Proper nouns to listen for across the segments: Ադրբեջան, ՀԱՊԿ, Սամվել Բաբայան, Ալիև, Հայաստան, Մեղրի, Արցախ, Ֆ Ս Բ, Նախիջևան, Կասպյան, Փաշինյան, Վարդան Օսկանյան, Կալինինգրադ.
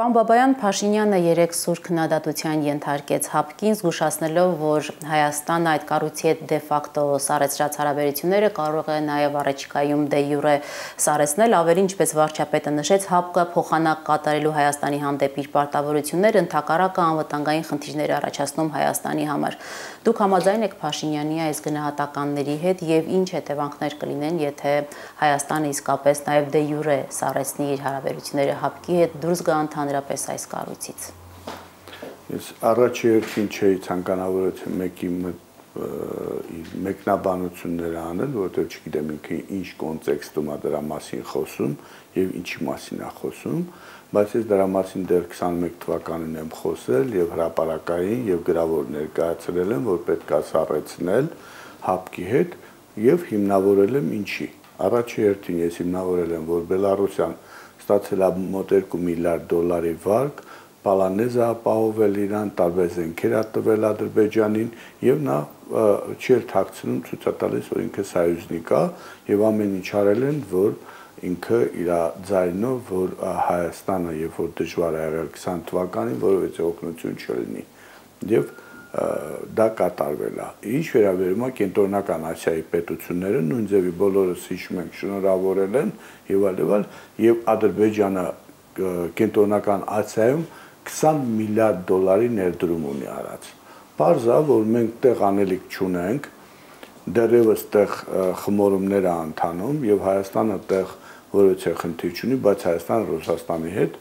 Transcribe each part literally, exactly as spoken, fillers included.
Bambabaian Փաշինյանը երեք սուր քննադատության ենթարկեց ՀԱՊԿ-ին, զգուշացնելով, որ Հայաստանը այդ կառույցի հետ դե ֆակտո սառեցրած հարաբերությունները կարող է նաև առաջիկայում դե յուրե սառեցնել, ավելին, ինչպես վարչապետը նշեց, ՀԱՊԿ-ը փոխանակ կատարելու Հայաստանի հանդեպ իր պարտավորությունները, ընդհակառակը անվտանգային խնդիրներ առաջացնում Հայաստանի համար։ Դուք համաձայն եք Փաշինյանի այս գնահատականների հետ եւ ինչ հետևանքներ կլինեն, եթե Հայաստանը իսկապես նաև դե յուրե սառեցնի իր հարաբերությունները ՀԱՊԿ-ի հետ դուրս գա հանրապես այս կառույցից։ Ես առաջ երկին չէի ցանկանավորություն մեկի մեկնաբանություններ անել, որտեղ չգիտեմ ինքը ինչ կոնտեքստում է դրա մասին խոսում եւ ինչի մասին է խոսում, բայց ես դրա մասին դեռ քսաներկու թվականին եմ խոսել եւ հրապարակային եւ գրավոր ներկայացրել եմ, որ պետք է սառեցնել ՀԱՊԿ-ի հետ եւ հիմնավորել եմ ինչի։ Առաջ երկին ես հիմնավորել եմ, որ Բելարուսիան ստացել է մոտ երկու միլիարդ դոլարի վարկ, պալանեզը ապահովել Իրան, տարբեր զենքեր տվել Ադրբեջանին եւ նա չի թաքցնում, ցույց է տալիս, որ ինքը սայուզնիկ է եւ ամեն ինչ արել են, որ ինքը իր ձայնով, որ Հայաստանը երբ որ դժվար է եղել քսան թվականին, որովհետեւ օգնություն չլինի եւ դա կատարվել է։ Ինչ վերաբերում է Կենտրոնական Ասիայի պետությունները, նույն ձևի բոլորս հիշում ենք շնորհավորել են եւ այլն, եւ Ադրբեջանը Կենտրոնական Ասիայում քսան միլիարդ դոլարի ներդրում ունի արած։ Պարզ է, որ մենք տեղ անելիք չունենք, դեռևս տեղ խմորումներ է ընթանում եւ Հայաստանը տեղ որևէ խնդիր չունի, բայց Հայաստանը Ռուսաստանի հետ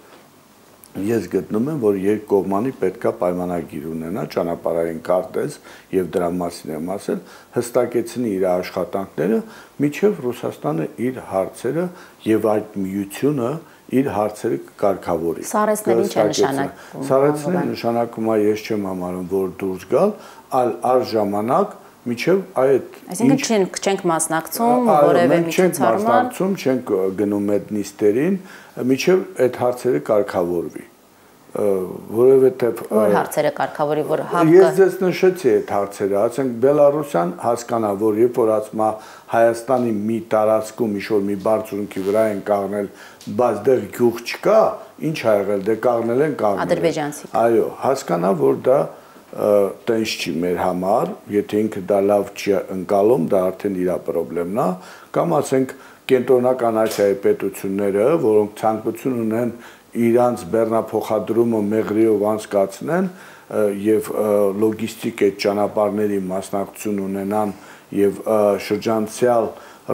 ես գտնում եմ, որ երկկողմանի պետքա պայմանագիր ունենա, ճանապարհային կարտեզ եւ դրա մասին եմ ասել, հստակեցնի իր աշխատանքները, միջև Ռուսաստանը իր հարցերը եւ այդ միությունը իր հարցերը կարգավորի։ Սառեցնելը ինչ է նշանակում։ Սառեցնելը նշանակում է ես չեմ համարում, որ դուրս գալ, այլ առժամանակ միջև այդ Այսինքն չենք մասնակցում որևէ միջոցառման, չենք գնում այդ նիստերին, միջև այդ հարցերը կարգավորվի, որովհետև որ հարցերը կարգավորի, որ ՀԱՊԿ-ը ես ձեզ նշեցի այդ հարցերը, ասենք Բելարուսիան հասկանա, որ երբ որ ասма Հայաստանի մի տարածքում իշխոր մի բարձունքի վրա են կառնել, բայց դեռ գյուղ չկա, ինչ ա եղել, դե կառնել են կառնել ադրբեջանցիք։ Այո, հասկանա, որ դա տենց չի մեր համար, եթե ինքը դա լավ չի ընկալում, դա արդեն իր պրոբլեմն է, կամ ասենք Կենտրոնական Ասիայի պետությունները, որոնք ցանկություն ունեն իրանց բեռնափոխադրումը մեղրիով անցկացնեն եւ լոգիստիկ այդ ճանապարհների մասնակցություն ունենան եւ շրջանցյալ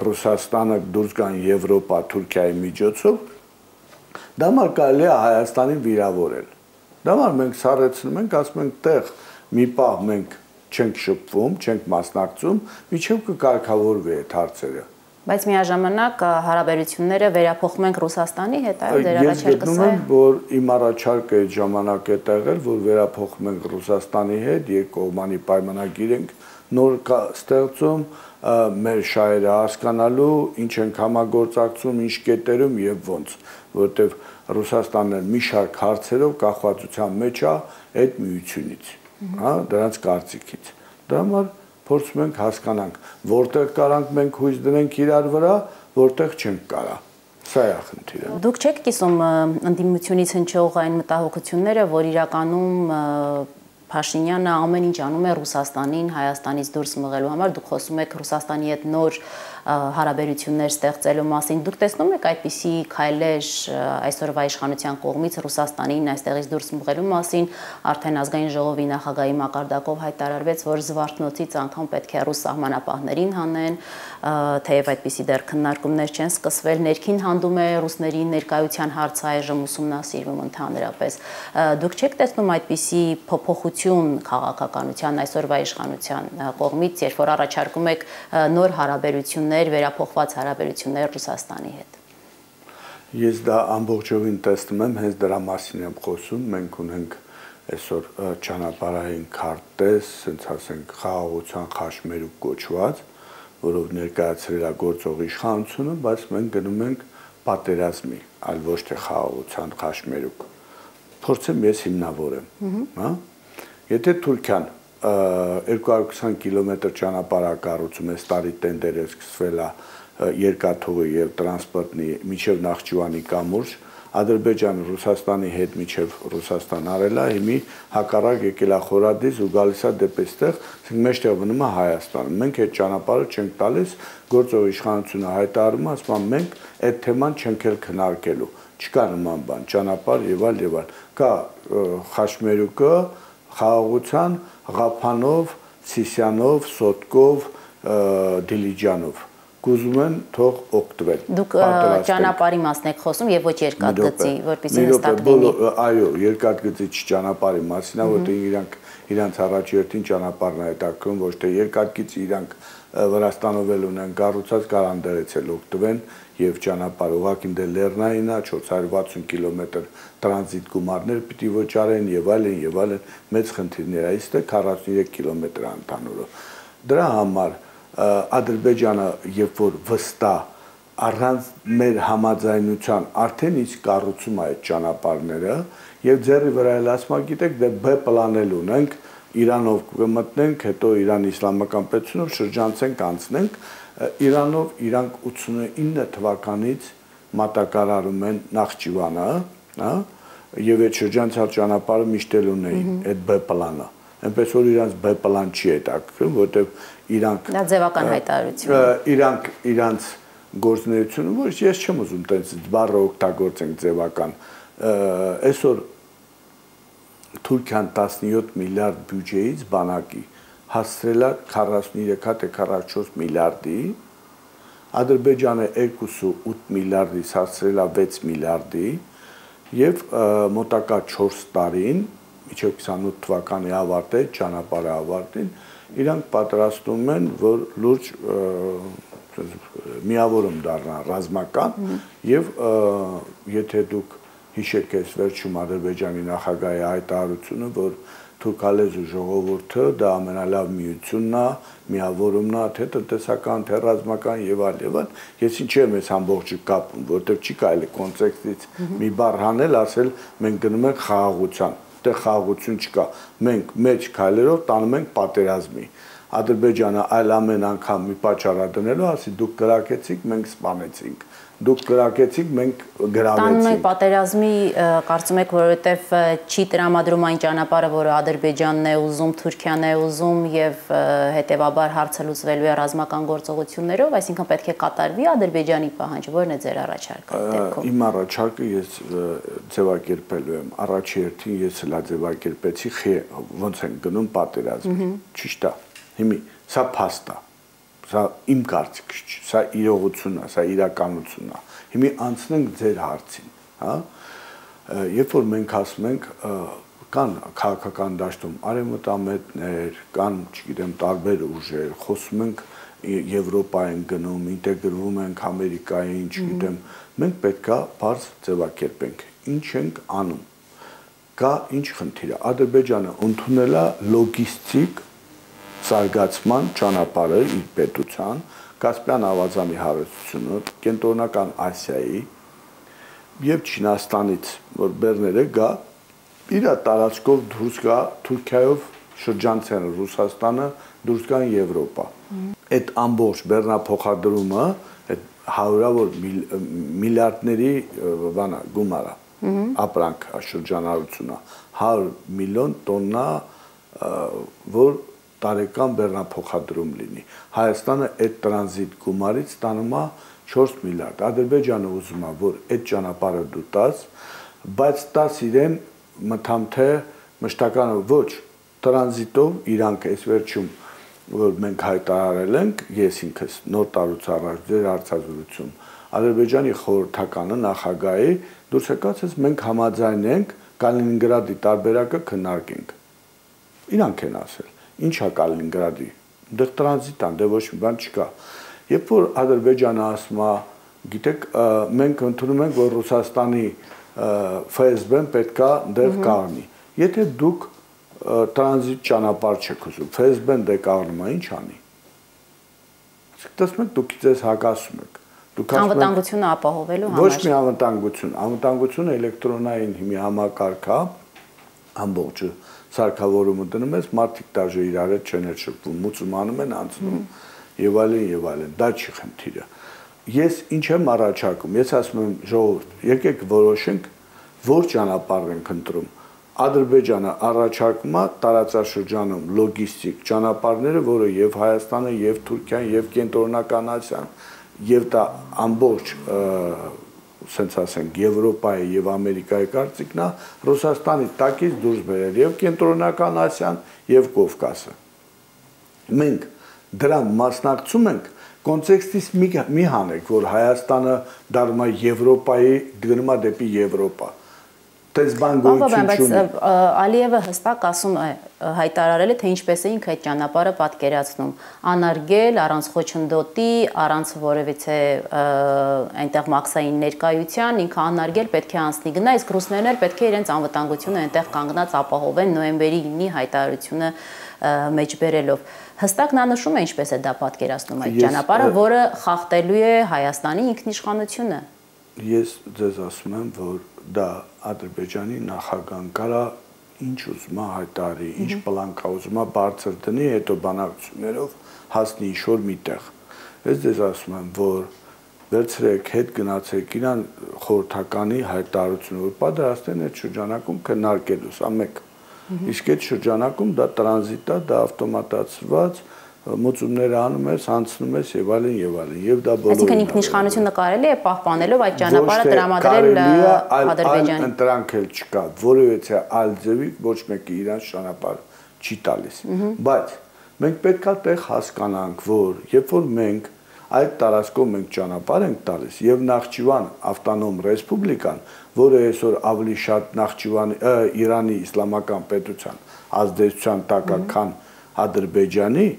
Ռուսաստանը դուրս գան Եվրոպա, Թուրքիայի միջոցով, դա մար կարելի է Հայաստանին վիրավորել։ Դա մար մենք սառեցնում ենք, ասում ենք տեղ մի պահ մենք չենք շփվում, չենք մասնակցում, միջև կկարգավորվի այդ հարցերը։ Բայց միաժամանակ հարաբերությունները վերափոխում ենք Ռուսաստանի հետ, այո, դեր առաջարկը սա է։ Ես գտնում եմ, որ իմ առաջարկը այդ ժամանակ է եղել, որ վերափոխում ենք Ռուսաստանի հետ, երկկողմանի պայմանագիր ենք նոր ստեղծում, մեր շահերը հասկանալու, ինչ ենք համագործակցում, ինչ կետերում եւ ոնց, որտեղ Ռուսաստանը մի շարք հարցերով կախվածության մեջ է այդ միությունից, հա, դրանց կարծիքից։ Դրա համար փորձում ենք հասկանանք, որտեղ կարանք մենք հույս դնենք իրար վրա, որտեղ չենք կարա։ Սա է խնդիրը։ Դուք չեք կիսում ընդդիմությունից հնչող այն մտահոգությունները, որ իրականում Փաշինյանը ամեն ինչ անում է Ռուսաստանին Հայաստանից դուրս մղելու համար, դուք խոսում եք Ռուսաստանի հետ նոր հարաբերություններ ստեղծելու մասին, դուք տեսնում եք այդպիսի քայլեր այսօրվա իշխանության կողմից Ռուսաստանին այստեղից դուրս մղելու մասին, արդեն ազգային ժողովի նախագահի մակարդակով հայտարարվեց, որ զվարթնոցից անգամ պետք է ռուս սահմանապահներին հանեն, թեև այդպիսի դեռ քննարկումներ չեն սկսվել, ներքին հանդում է ռուսների ներկայության հարցը այժմ ուսումնասիրվում ընդհանրապես։ Դուք չեք տեսնում այդպիսի փոփոխություն քաղաքականության այսօրվա իշխանության կողմից, երբ որ առաջարկում եք նոր հարաբերություններ, վերափոխված հարաբերություններ Ռուսաստանի հետ։ Ես դա ամբողջովին տեսնում եմ, հենց դրա մասին եմ խոսում, մենք ունենք այսօր ճանապարհային քարտեզ, ասենք ասենք խաղաղության խաչմերուկ կոչված, որով ներկայացրել է գործող իշխանությունը, բայց մենք գնում ենք պատերազմի, այլ ոչ թե խաղաղության խաչմերուկ։ Փորձեմ ես հիմնավորեմ, հա։ Եթե Թուրքիան երկու հարյուր քսան կիլոմետր ճանապարհ կառուցում է, տարի տենդեր է սկսվել երկաթուղի եւ տրանսպորտի միջև Նախիջևանի Կամուրս, Ադրբեջան Ռուսաստանի հետ միջև Ռուսաստան արելա, հիմի հակառակ եկելա Խորադից ու գալիսա դեպի այստեղ, մեջտեղ մնում է Հայաստանը։ Մենք այդ ճանապարհը չենք տալիս, գործող իշխանությունը հայտարարում է, ասում մենք այդ թեման չենք էլ քննարկելու։ Չկա նման բան, ճանապարհ եւ այլ եւ այլ։ Կա Խաշմերուկը, Խաղաղության, Ռապանով, Ցիսյանով, Սոտկով, Դելիջանով։ Կուզում են թող օգտվել։ Դուք ճանապարհի մասն եք խոսում եւ ոչ երկաթգծի, որպեսզի հստակվի։ Այո, երկաթգծի ճանապարհի մասին, որտեղ իրանք իրանք առաջերտին ճանապարհն է հետաքրքրում, ոչ թե երկաթգծի իրանք Վրաստանով էլ ունեն կառուցած, կարան դերեցել օգտվեն եւ ճանապարհ ուղակի դե լեռնային է, չորս հարյուր վաթսուն կիլոմետր տրանզիտ գումարներ պիտի վճարեն եւ այլն եւ այլն, մեծ խնդիրներ է, իսկ քառասունուերեք կիլոմետր ընդհանուրով։ Դրա համար Ադրբեջանը երբ որ վստահ առանց մեր համաձայնության արդեն իսկ կառուցում է այդ ճանապարհները եւ ձեռի վրա էլ ասում եք գիտեք դե Բ պլանել ունենք Իրանով կմտնենք հետո Իրանի իսլամական պետությունով շրջանցենք անցնենք Իրանով իրանք ութսունինը թվականից մատակարարում են Նախիջևանը հա եւ այդ շրջանցած ճանապարհը միշտ էլ ունեին այդ Բ պլանը այնպես որ իրանց Բ պլան չի հետաքրքրում որտեւ իրանք դա ձևական հայտարարություն է իրանք իրանց գործունեությունը ոչ ես չեմ ուզում տենց բառը օգտագործենք ձևական այսօր Թուրքիան տասնյոթ միլիարդ բյուջեից բանակի հասցրել է քառասունուերեք քառասունուչորս միլիարդի Ադրբեջանը երկուսունութ միլիարդից հասցրել է վեց միլիարդի եւ մոտակա չորս տարին մինչեւ քսանութ թվականի ավարտել ճանապարհը ավարտին իրանք պատրաստում են, որ լուրջ միավորում դառնան ռազմական եւ եթե դուք հիշեք այս վերջում Ադրբեջանի նախագահի հայտարարությունը, որ թուրքալեզու ժողովուրդը դա ամենալավ միությունն է, միավորումն է, թե տնտեսական, թե ռազմական եւ այլ եւ այլ, ես ինչի՞ եմ այս ամբողջը կապում, որտեղ չի կարելի կոնտեքստից մի բառ հանել, ասել մենք գնում ենք խաղաղության Դե խաղաղություն չկա։ Մենք մեջ քայլերով տանում ենք պատերազմի։ Ադրբեջանը այլ ամեն անգամ մի պատճառ դնելու ասի դուք գրակեցիք, մենք սպանեցինք։ Դուք գրակեցիք, մենք գրավեցինք։ Տանում են պատերազմի, կարծում եք, որովհետև չի տրամադրում այն ճանապարհը, որը Ադրբեջանն է ուզում, Թուրքիան է ուզում եւ հետեւաբար հարցը լուծվելու է ռազմական գործողություններով, այսինքն պետք է կատարվի Ադրբեջանի պահանջը, որն է ձեր առաջարկը այդ դեպքում։ Իմ առաջարկը ես ձևակերպելու եմ։ Առաջերտին ես հլա ձևակերպեցի, ոնց են գնում պատերազմի։ Ճիշտ է։ Հիմի սա փաստ է։ Սա իմ կարծիքս չէ, սա իրողությունն է, սա իրականությունն է։ Հիմա անցնենք ձեր հարցին, հա։ Երբ որ մենք ասում ենք կան քաղաքական դաշտում արևմտամետներ, կան, չգիտեմ, տարբեր ուժեր, խոսում ենք Եվրոպային գնում, ինտեգրվում ենք Ամերիկային, չգիտեմ, մենք պետքա բարձ ձևակերպենք։ Ինչ ենք անում։ Կա ինչ խնդիր է։ Ադրբեջանը ընդունել է լոգիստիկ Սարգացման ճանապարհը իր պետության, Կասպյան ավազանի հարստությունը, Կենտրոնական Ասիայի եւ Չինաստանից, որ բեռները գա, իր տարածքով դուրս գա Թուրքիայով շրջանցեն Ռուսաստանը, դուրս գան Եվրոպա։ Այդ ամբողջ բեռնափոխադրումը այդ հարյուրավոր միլիարդների բանա գումարը, ապրանք շրջանառությունը, հարյուր միլիոն տոննա, որ տարեկան բեռնափոխադրում լինի։ Հայաստանը այդ տրանզիտ գումարից ստանում է չորս միլիարդ։ Ադրբեջանը ուզում է, որ այդ ճանապարհը դու տաս, բայց տաս իրեն մտամթե մշտական ոչ տրանզիտով իրանք այս վերջում որ մենք հայտարարել ենք, ես ինքս նոր տարուց առաջ ձեր հարցազրույցում Ադրբեջանի խորհրդականը նախագահի դուրս եկած է մենք համաձայնենք Կալինինգրադի տարբերակը քննարկենք։ Իրանք են ասել Ինչ է Կալինինգրադի, դեռ տրանզիտ է, դեռ ոչ մի բան չկա։ Երբ որ Ադրբեջանը ասում է, գիտեք, մենք ընդունում ենք, որ Ռուսաստանի Ֆ Ս Բ-ն պետքա դեռ կառնի։ Եթե դուք տրանզիտ ճանապարհ չեք ուզում, Ֆ Ս Բ-ն դե կառնում է, ինչ անի։ Իսկ դες մենք դուք դες հակասում եք։ Անվտանգությունը ապահովելու համար։ Ոչ մի անվտանգություն, անվտանգությունը էլեկտրոնային հիմի համակարգ է, ամբողջը Սարքավորումը դնում ես, մարդիկ դաժե իրար հետ չեն շփվում, մուծում անում են անցնում եւ այլն եւ այլն։ Դա չի խնդիրը։ Ես ինչ եմ առաջարկում։ Ես ասում եմ, ժողովուրդ, եկեք որոշենք Որ ճանապարհ են քնտրում Ադրբեջանը առաջարկումա տարածաշրջանում լոգիստիկ ճանապարհները, որը եւ Հայաստանը, եւ Թուրքիան, եւ Կենտրոնական Ասիան, եւ դա ամբողջ, ասենք ասենք, Եվրոպայի եւ Ամերիկայի կարծիքն է, Ռուսաստանի տակից դուրս բերել եւ Կենտրոնական Ասիան, եւ Կովկասը։ Մենք դրա մասնակցում ենք կոնտեքստից մի հանեք, որ Հայաստանը դառնա Եվրոպայի, դառնա դեպի Եվրոպա։ Ալիևը հստակ ասում է հայտարարել է, թե ինչպես է ինքը այդ ճանապարհը պատկերացնում, անարգել, առանց խոչընդոտի, առանց որևիցե այնտեղ մաքսային ներկայության, ինքը անարգել պետք է անցնի գնա, իսկ ռուսներն էլ պետք է իրենց անվտանգությունը այնտեղ կանգնած ապահովեն նոյեմբերի ինը հայտարարությունը մեջբերելով։ Հստակ նա նշում է ինչպես է դա պատկերացնում այդ ճանապարհը, որը խախտելու է Հայաստանի ինքնիշխանությունը։ Ես ձեզ ասում եմ, որ դա Ադրբեջանի նախագահն կարա ինչ ուզում է հայտարարի, ինչ պլան կա ուզում է բարձր դնի, հետո բանակցություններով հասնի ինչ-որ միտեղ։ Ես ձեզ ասում եմ, որ վերցրեք, հետ գնացեք իրան խորհրդականի հայտարարությունը, որ պատրաստեն այդ շրջանակում քննարկելուս, ամեկ։ Իսկ այդ շրջանակում դա տրանզիտ է, դա ավտոմատացված մոծումները անում ես, անցնում ես եւ այլն եւ այլն։ Եվ դա բոլորը։ Այսինքն ինքնիշխանությունը կարելի է պահպանելով այդ ճանապարհը դրամադրել Ադրբեջանին։ Ընտրանք էլ չկա, որովհետեւ այլ ձևի ոչ մեկը իրան ճանապարհ չի տալիս։ Բայց մենք պետք է տեղ հասկանանք, որ երբ որ մենք այդ տարածքով մենք ճանապարհ ենք տալիս եւ Նախիջևան ավտոնոմ ռեսպուբլիկան, որը այսօր ավելի շատ Նախիջևանի Իրանի իսլամական պետության ազդեցության տակ է, քան Ադրբեջանի,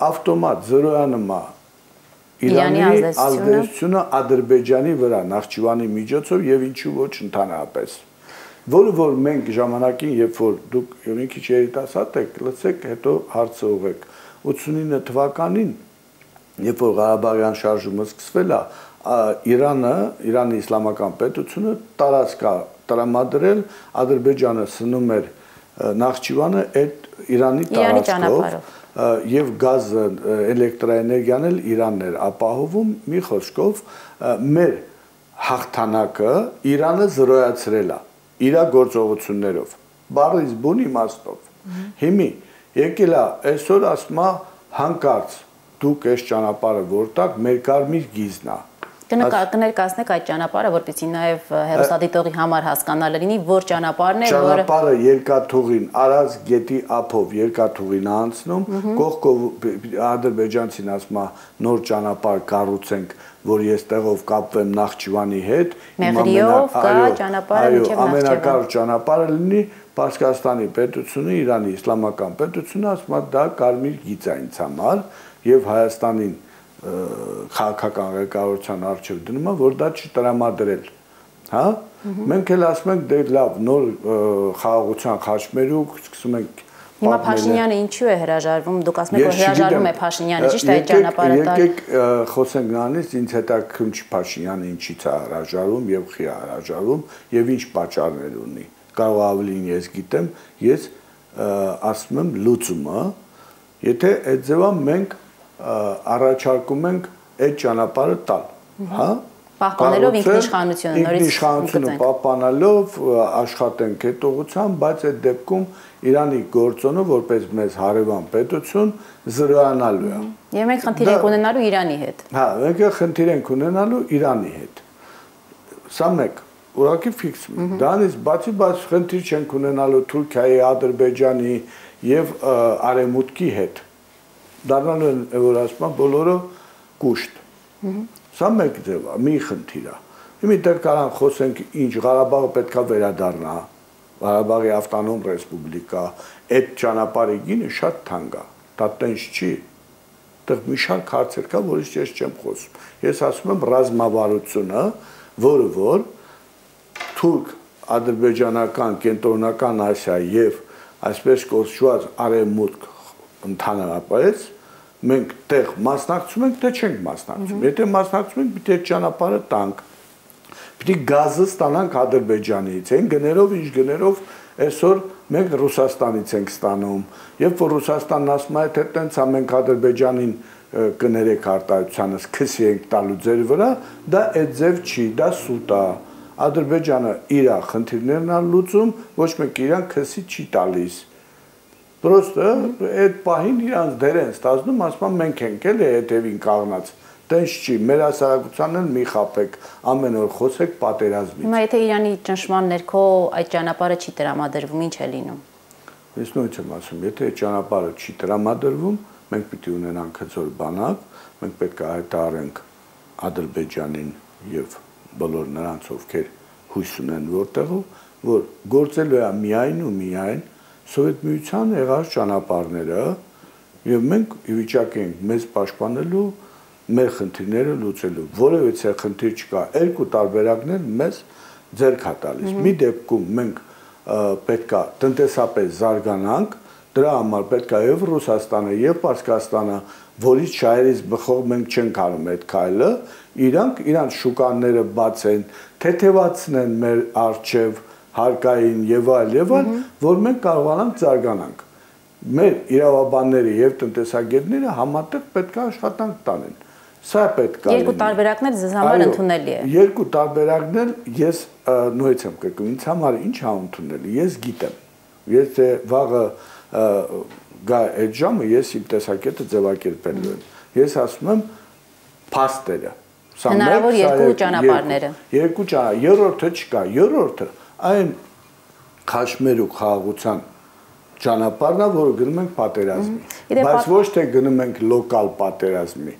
ավտոմատ զրոյանում է Իրանի ազդեցությունը Ադրբեջանի վրա Նախիջևանի միջոցով եւ ինչու ոչ ընդհանրապես, որը որ մենք ժամանակին, երբ որ դուք մի քիչ երիտասարդ եք, լսեք, հետո հարցը ուղեք, ութսունինը թվականին Երբ որ Ղարաբաղյան շարժումը սկսվել է, Իրանը, Իրանի իսլամական պետությունը տարածք է տրամադրել, Ադրբեջանը սնում էր Նախիջևանը այդ Իրանի տարածքով, եւ գազը, էլեկտրաէներգիան էլ Իրանն էր ապահովում, մի խոսքով մեր հաղթանակը Իրանը զրոյացրել է իր գործողություններով, բառից բուն իմաստով։ Հիմա եկել է այսօր ասում է հանկարծ Դուք այս ճանապարհը որտակ մեր կարմիր գիզն է։ Կներկայացնեք այդ ճանապարհը, որպեսզի նաև հեռուստադիտողի համար հասկանալ լինի, որ ճանապարհն է, որը Ճանապարհը երկաթուղին, Արաս գետի ափով երկաթուղին անցնում, կողքով ադրբեջանցին ասում է նոր ճանապարհ կառուցենք, որ ես տեղով կապվեմ Նախիջևանի հետ, Մեղրիով կա ճանապարհը մինչև Նախիջևան։ Ամենակարճ ճանապարհը լինի Պարսկաստանի պետությունը, Իրանի իսլամական պետությունը ասում է դա կարմիր գիծ է ինձ համար։ Եվ Հայաստանին քաղաքական ղեկավարության առջև դնում է, որ դա չտրամադրել, հա։ Մենք էլ ասում ենք, դե լավ, նոր խաղաղության խաչմերուկ սկսում ենք։ Հիմա Փաշինյանը ինչու է հրաժարվում, դուք ասում եք, որ հրաժարվում է Փաշինյանը, ճիշտ է այդ ճանապարհը տալ։ Եկեք խոսենք նրանից, ինձ հետաքրքրում չի Փաշինյանը ինչից է հրաժարվում եւ խի է հրաժարվում եւ ինչ պատճառներ ունի։ Կարող ավելին ես գիտեմ, ես ասում եմ լուծումը, եթե այդ ձեւը մենք առաջարկում ենք այդ ճանապարհը տալ, հա, պահպանելով ինքնիշխանությունը, նորից ինքնիշխանությունը պահպանելով աշխատենք այդ ուղղությամբ, բայց այդ դեպքում Իրանի գործոնը որպես մեզ հարևան պետություն զրոյանալու է։ Եվ մենք խնդիր ենք ունենալու Իրանի հետ։ Հա, մենք խնդիր ենք ունենալու Իրանի հետ։ Սա մեկ, ուրակի ֆիքս։ Դրանից բացի բաց խնդիր չենք ունենալու Թուրքիայի, Ադրբեջանի եւ արևմուտքի հետ։ Դառնալու են, որ ասում են, բոլորը կուշտ։ Սա մեկ ձև է, մի խնդիր է։ Հիմա դեռ կարող խոսենք ինչ Ղարաբաղը պետք է վերադառնա։ Ղարաբաղի ավտոնոմ ռեսպուբլիկա, այդ ճանապարհի գինը շատ թանկ է։ Դա տենց չի։ Դեռ մի շարք հարցեր կա, որից ես չեմ խոսում։ Ես ասում եմ ռազմավարությունը, որը որ թուրք, ադրբեջանական, կենտրոնական Ասիա եւ այսպես կոչված արևմուտք ընդհանրապես մենք տեղ մասնակցում ենք, թե չենք մասնակցում։ Եթե մասնակցում ենք, պիտի ճանապարհը տանք։ Պիտի գազը ստանանք Ադրբեջանից, այն գներով, ինչ գներով այսօր մենք Ռուսաստանից ենք ստանում։ Երբ որ Ռուսաստանն ասում է, թե տենց է մենք Ադրբեջանին կներեք արտահայտությանս, քսի ենք տալու ձեր վրա, դա այդ ձև չի, դա սուտ է։ Ադրբեջանը իր խնդիրներն է լուծում, ոչ մեկ իրան քսի չի տալիս։ Պրոստը այդ պահին իրանց դեր են ստացնում, ասում մենք ենք էլի հետևին կաղնած։ Տենց չի, մեր հասարակությանն մի խաբեք, ամեն օր խոսեք պատերազմից։ Հիմա եթե Իրանի ճնշման ներքո այդ ճանապարհը չի տրամադրվում, ի՞նչ է լինում։ Ես նույնն եմ ասում, եթե ճանապարհը չի տրամադրվում, մենք պիտի ունենանք հզոր բանակ, մենք պետք է հայտարարենք Ադրբեջանին եւ բոլոր նրանց, ովքեր հույս ունեն որտեղով, որ գործելու է միայն ու միայն Սովետ Միության եղած ճանապարհները եւ մենք ի վիճակի ենք մեզ պաշտպանելու մեր խնդիրները լուծելու, որևէ խնդիր չկա, երկու տարբերակներ մեզ ձեռք է տալիս։ Մի դեպքում մենք պետք է տնտեսապես զարգանանք, դրա համար պետք է եւ Ռուսաստանը, եւ Պարսկաստանը, որից շահերից բխող մենք չենք անում այդ քայլը, իրանք իրանք շուկաները բացեն, թեթևացնեն մեր արժեվ, հարկային եւ այլ եւ այլ, որ մենք կարողանանք զարգանանք։ Մեր իրավաբանները եւ տնտեսագետները համատեղ պետք է աշխատանք տանեն։ Սա պետք է։ Երկու տարբերակներ ձեզ համար ընդունելի է։ Երկու տարբերակներ ես նույնից եմ կրկնում, ինձ համար ինչ է ընդունելի։ Ես գիտեմ։ Եթե վաղը գա այդ ժամը, ես իմ տեսակետը ձևակերպելու եմ։ Ես ասում եմ փաստերը։ Հնարավոր երկու ճանապարհները։ Երկու ճանապարհ, երրորդը չկա, երրորդը այն քաշմերուկ խաղաղության ճանապարհն է, որը գնում ենք պատերազմի։ Բայց ոչ թե գնում ենք լոկալ պատերազմի։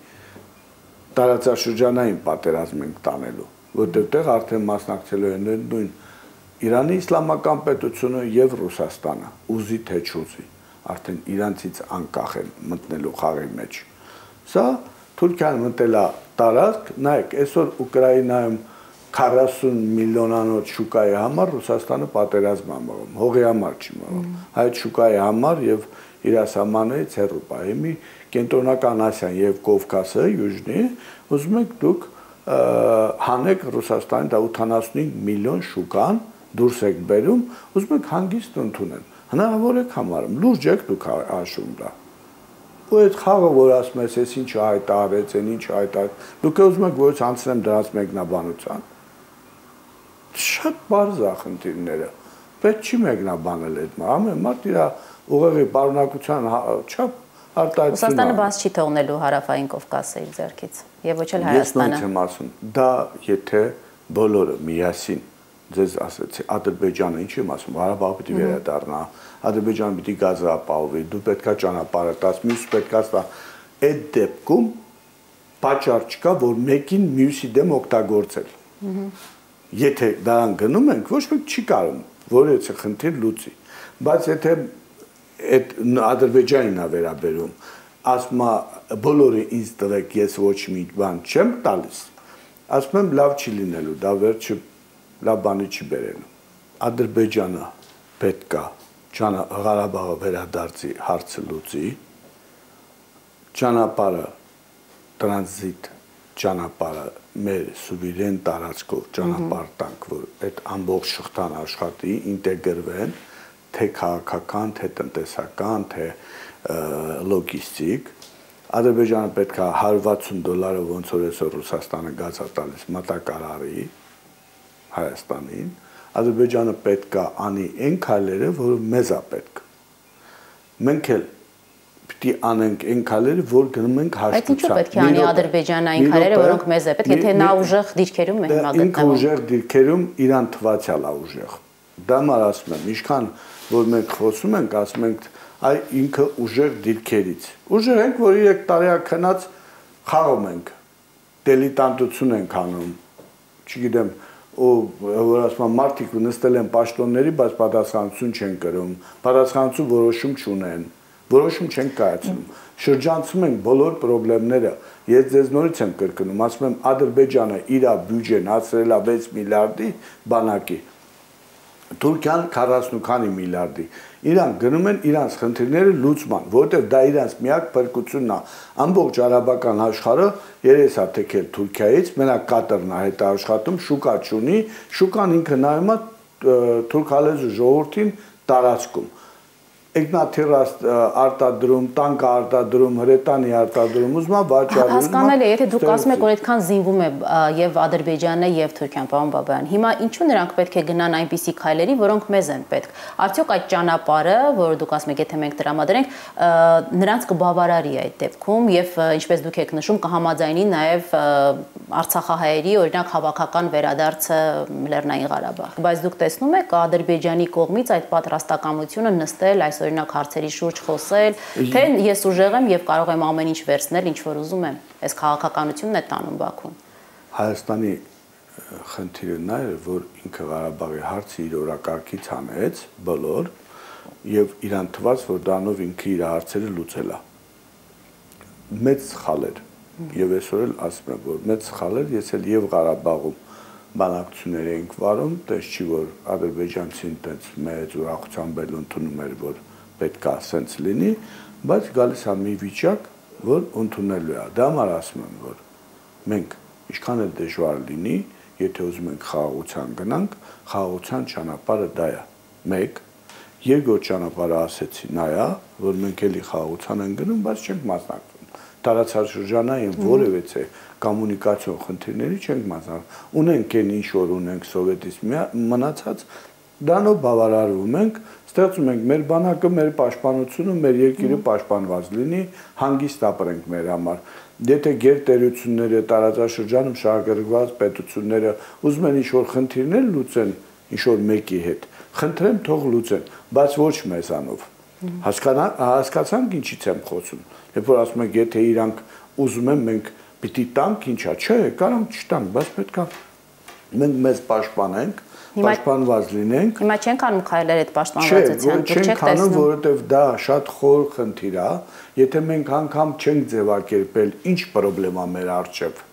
Տարածաշրջանային պատերազմ ենք տանելու, որտեղ արդեն մասնակցելու են նույն Իրանի իսլամական պետությունը եւ Ռուսաստանը, ուզի թե չուզի, արդեն իրանցից անկախ են մտնելու խաղի մեջ։ Սա Թուրքիան մտել է տարածք, նայեք, այսօր Ուկրաինայում քառասուն միլիոնանոց շուկայի համար Ռուսաստանը պատերազմ է մղում, հողի համար չի մղում, այդ շուկայի համար եւ իր սահմանից հեռու պահի Կենտրոնական Ասիան եւ Կովկասը յուժնի, ուզում եք դուք հանեք Ռուսաստանի դա ութանասունհինգ միլիոն շուկան դուրս եք բերում, ուզում եք հանգիստ ընդունեն։ Հնարավոր է համարում, լուրջ եք դուք հաշվում դա։ Ու այդ խաղը, որ ասում ես, ես ինչ հայտարարեցին, ինչ հայտարարեցին, դուք ուզում եք որից անցնեմ դրանց մեկնաբանության։ Շատ բարձր է խնդիրները։ Պետք չի մեկնաբանել այդ մա, ամեն մարդ իր ուղեղի պարունակության չափ Ռուսաստանը բաց չի թողնելու հարավային Կովկասը իր ձեռքից եւ ոչ էլ Հայաստանը։ Ես նույնն եմ ասում, դա եթե բոլորը միասին, ձեզ ասեցի, Ադրբեջանը ինչի՞ եմ ասում, Ղարաբաղը պիտի վերադառնա, Ադրբեջանը պիտի գազը ապահովի, դու պետքա ճանապարհը տաս, մյուսը պետքա ստա։ Այդ դեպքում պատճառ չկա, որ մեկին մյուսի դեմ օգտագործել։ Եթե դրան գնում ենք, ոչ մեկ չի կարող, որևէ խնդիր լուծի։ Բայց եթե այդ Ադրբեջանին է վերաբերում, ասում է, բոլորը ինձ տվեք, ես ոչ մի բան չեմ տալիս, ասում եմ, լավ չի լինելու, դա վերջը լավ բանի չի բերելու։ Ադրբեջանը պետք է Ղարաբաղը վերադարձի հարցը լուծի, ճանապարհը տրանզիտ ճանապարհը մեր սուվերեն տարածքով ճանապարհ տանք, որ այդ ամբողջ շղթան աշխատի, ինտեգրվեն, թե քաղաքական, թե տնտեսական, թե լոգիստիկ։ Ադրբեջանը պետք է հարյուր վաթսուն դոլարով ոնց որ այսօր Ռուսաստանը գազա տալիս մատակարարի Հայաստանին։ Ադրբեջանը պետք է անի այն քայլերը, որ մեզ է պետք։ Մենք էլ պիտի անենք այն քայլերը, որ գնում ենք հաշտության։ Այդ ինչու պետք է անի Ադրբեջանը այն քայլերը, որոնք մեզ է պետք, եթե նա ուժեղ դիրքերում է հիմա գտնվում։ Ինքը ուժեղ դիրքերում իրան թվացյալ է ուժեղ։ Դա մար ասում եմ, ինչքան որ մենք խոսում ենք, ասում ենք այ ինքը ուժեղ դիրքերից։ Ուժեղ ենք, որ երեք տարի քնած խաղում ենք, դելիտանտություն ենք անում, չգիտեմ, որ ասում եմ մարդիկ նստել են պաշտոնների, բայց պատասխանատվություն չեն կրում, պատասխանատվություն որոշում չունեն, որոշում չեն կայացնում, շրջանցում ենք բոլոր խնդիրները։ Ես ձեզ նորից եմ կրկնում, ասում եմ Ադրբեջանը իր բյուջեն հասցրել է վեց միլիարդի բանակի։ Թուրքիան քառասուն քանի միլիարդի։ Իրանք գնում են իրանց խնդիրները լուծման, որտեղ դա իրանց միակ բրկությունն է։ Ամբողջ արաբական աշխարհը երեսա թեքել Թուրքիայից, մենակ Կատարն է հետ աշխատում, շուկա չունի, շուկան ինքը նայում է թուրքալեզու ժողովրդին տարածքում։ Egnatirăst arta drum, tank arta drum, retani arta drum, uzma vaciarul. Հասկանալի է, եթե դուք ասում եք, որ այդքան զինվում է եւ Ադրբեջանն եւ Թուրքիան, պարոն Բաբայան, հիմա ինչու նրանք պետք է գնան այնպիսի քայլերի, որոնք մեզ են պետք։ Արդյոք այդ ճանապարհը, որ դուք ասում եք, եթե մենք դրամադրենք, նրանց կբավարարի այդ դեպքում եւ ինչպես դուք եք նշում, կհամաձայնի նաեւ Արցախահայերի օրինակ հավաքական վերադարձը Լեռնային Ղարաբաղ։ Բայց դուք տեսնում եք Ադրբեջանի կողմից այդ պատրաստակամությունը նստել այս օրինակ հարցերի շուրջ խոսել, թե ես ուժեղ եմ եւ կարող եմ ամեն ինչ վերցնել, ինչ որ ուզում եմ։ Այս քաղաքականությունն է տանում Բաքուն։ Հայաստանի խնդիրը նա է, որ ինքը Ղարաբաղի հարցը իր օրակարգից հանեց, բոլոր եւ իրան թվաց, որ դրանով ինքը իր հարցերը լուծել է։ Մեծ սխալ էր։ Եվ այսօր էլ ասում եմ, որ մեծ սխալ էր, ես էլ եւ Ղարաբաղում բանակցություններ էինք վարում, տես չի որ ադրբեջանցին տես մեծ ուրախությամբ էլ ընդունում էր, որ պետք է սենց լինի, բայց գալիս է մի վիճակ, որ ընդունելու է։ Դա համար ասում եմ, որ մենք ինչքան էլ դժվար լինի, եթե ուզում ենք խաղաղության գնանք, խաղաղության ճանապարհը դա է։ Մեկ, երկրորդ ճանապարհը ասեցի նա է, որ մենք էլի խաղաղության ենք գնում, բայց չենք մասնակցում։ Տարածաշրջանային որևէ կոմունիկացիոն խնդիրների չենք մասնակցում։ Ունենք այն ինչ որ ունենք սովետից մնացած, դանով բավարարվում ենք, ստեղծում ենք մեր բանակը, մեր պաշտպանությունը, մեր երկիրը պաշտպանված լինի, հանգիստ ապրենք մեր համար։ Եթե գերտերությունները, տարածաշրջանում շահագրգռված պետությունները ուզում են ինչ որ խնդիրներ լուծեն ինչ որ մեկի հետ, խնդրեմ թող լուծեն, բայց ոչ մեզանով։ Հասկացանք ինչից եմ խոսում։ Երբ որ ասում եք, եթե իրանք ուզում են մենք պիտի տանք ինչա, չէ, կարանք չտանք, բայց պետք է մենք մեզ պաշտպանենք, պաշտպանված լինենք։ Հիմա չենք անում քայլեր այդ պաշտպանվածության, դուք չեք տեսնում, որովհետև դա շատ խոր խնդիր է, եթե մենք անգամ չենք ձևակերպել ինչ խնդրեմա մեր առջև։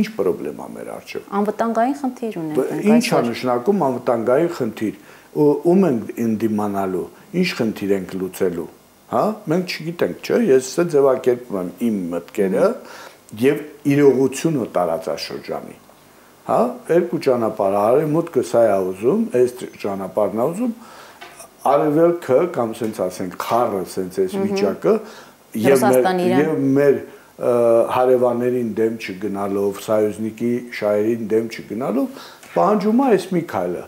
Ինչ խնդրեմա մեր առջև։ Անվտանգային խնդիր ունենք։ Ինչա նշանակում անվտանգային խնդիր։ Ում ենք ընդդիմանալու, ինչ խնդիր ենք լուծելու, հա։ Մենք չգիտենք, չէ՞, ես սա ձևակերպում եմ իմ մտքերը, եւ իրողությունը տարածաշրջանի, հա, երկու ճանապարհ արևմուտքը սա է ուզում, այս ճանապարհն է ուզում, արևելքը կամ ասենք ասենք քարը, ասենք այս վիճակը եւ եւ մեր հարևաններին դեմ չգնալով, սայուզնիկի շահերին դեմ չգնալով, պահանջում է այս մի քայլը։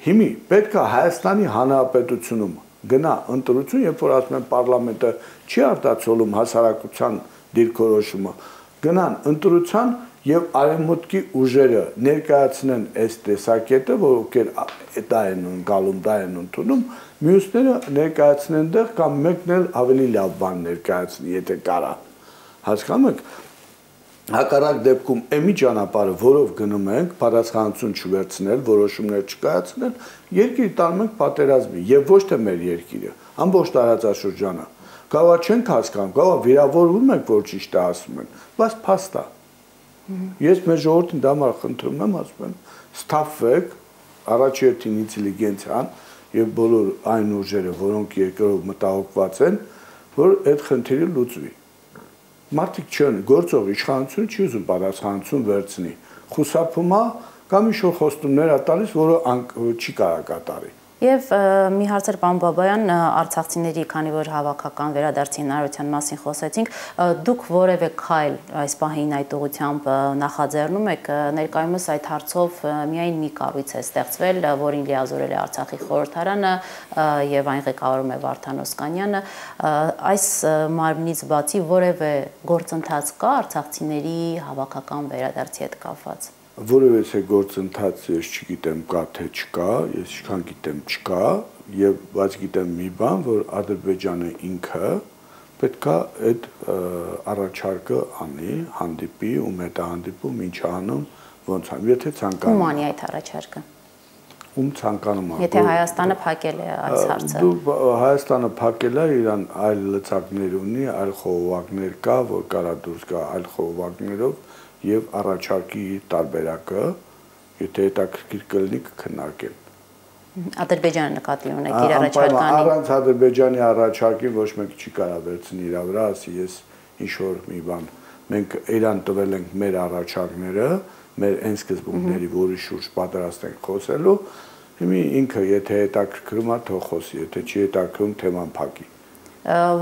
Հիմա պետք է Հայաստանի Հանրապետությունում գնա ընտրություն, երբ որ ասում են պարլամենտը չի արտացոլում հասարակության դիրքորոշումը, գնան ընտրության եւ արևմուտքի ուժերը ներկայացնեն այս տեսակետը, որովքեր դա են գալում, դա են ընդունում, մյուսները ներկայացնեն դեղ կամ մեկն էլ ավելի լավ բան ներկայացնի, եթե կարա։ Հասկանում եք, հակառակ դեպքում եմի ճանապարհը, որով գնում ենք, պատասխանատվություն չվերցնել, որոշումներ չկայացնել, երկիրը տանում ենք պատերազմի եւ ոչ թե մեր երկիրը, ամբողջ տարածաշրջանը։ Կարո՞ղ չենք հասկանում, կարո՞ղ վիրավորվում ենք, որ ճիշտ է ասում են, բայց փաստ է։ Ես մեր ժողովրդին դա համար խնդրում եմ, ասում եմ, ստափվեք, առաջերտին ինտելիգենցիան եւ բոլոր այն ուժերը, որոնք երկրով մտահոգված են, որ այդ խնդիրը լուծվի։ Մարդիկ չեն, գործող իշխանությունը չի ուզում պատասխանատվություն վերցնի։ Խուսափում է կամ ինչ-որ խոստումներ է տալիս, որը չի կարող կատարի։ Եվ մի հարցեր, պարոն Բաբայան, արցախցիների, քանի որ հավաքական վերադարձի հնարավորության մասին խոսեցինք, դուք որևէ քայլ այս պահին այդ ուղղությամբ նախաձեռնում եք, ներկայումս այդ հարցով միայն մի կառույց է ստեղծվել, որին լիազորել է Արցախի խորհրդարանը եւ այն ղեկավարում է Վարդան Օսկանյանը, այս մարմնից բացի որևէ գործընթաց կա արցախցիների հավաքական վերադարձի հետ կապված։ Որևէ գործընթաց ես չգիտեմ կա թե չկա, ես ինչքան գիտեմ չկա, եւ բայց գիտեմ մի բան, որ Ադրբեջանը ինքը պետքա այդ առաջարկը անի, հանդիպի, ու մետ հանդիպում ինչ անում, ոնց անում, եթե ցանկանում։ Ո՞ւմ անի այդ առաջարկը։ Ում ցանկանում է։ Եթե Հայաստանը փակել է այս հարցը։ Դու Հայաստանը փակել է, իրան այլ լծակներ ունի, այլ խողովակներ կա, որ կարա դուրս գա այլ խողովակներով։ Եվ առաջարկի տարբերակը, եթե հետաքրքիր կլինի, կքննարկեն։ Ադրբեջանը նկատի ունեք իր առաջարկանը։ Առանց Ադրբեջանի առաջարկին ոչ մեկը չի կարող վերցնել իր վրա, ասի ես ինչ որ մի բան։ Մենք իրան տվել ենք մեր առաջարկները, մեր այն սկզբունքների, որի շուրջ պատրաստ ենք խոսելու, Իմի ինքը եթե հետաքրքրում է թողոս, եթե չի հետաքրում թեման փակի։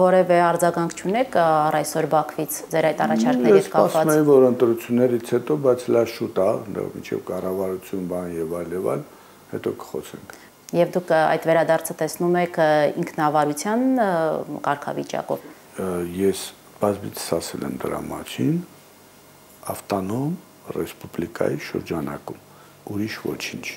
Որևէ արձագանք չունեք առ այսօր Բաքվից ձեր այդ առաջարկների կապված։ Ես ասում եմ, որ ընտրություններից հետո, բայց լա շուտ է, մինչև կառավարություն բան եւ այլ եւ այլ, հետո կխոսենք։ Եվ դուք այդ վերադարձը տեսնում եք ինքնավարության կարգավիճակով։ Ես բազմիցս ասել եմ դրա մասին, ավտոնոմ ռեսպուբլիկայի շրջանակում, ուրիշ ոչինչ։